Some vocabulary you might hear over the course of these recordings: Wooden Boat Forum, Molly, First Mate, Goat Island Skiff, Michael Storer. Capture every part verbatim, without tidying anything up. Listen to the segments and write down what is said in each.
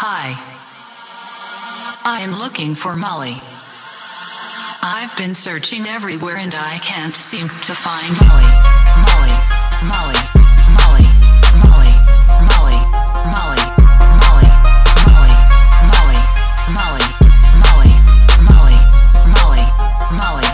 Hi. I am looking for Molly. I've been searching everywhere and I can't seem to find Molly. Molly. Molly. Molly. Molly. Molly. Molly. Molly. Molly. Molly. Molly. Molly. Molly. Molly. Molly. Molly.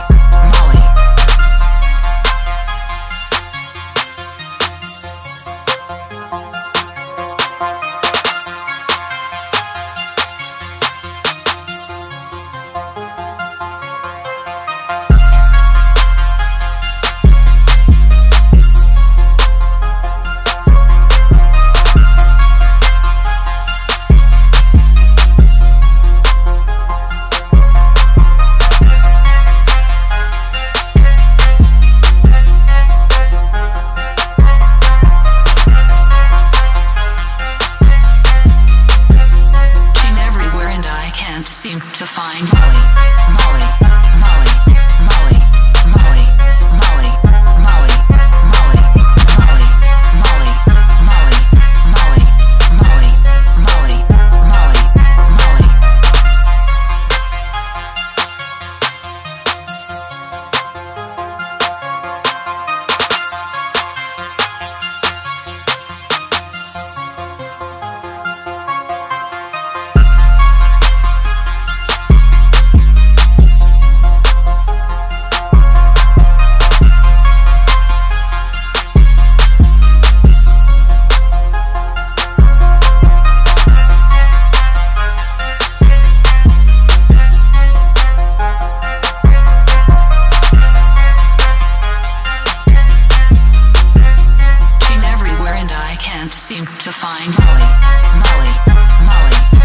Seem to find Molly, Molly. Seem to find Molly, Molly, Molly.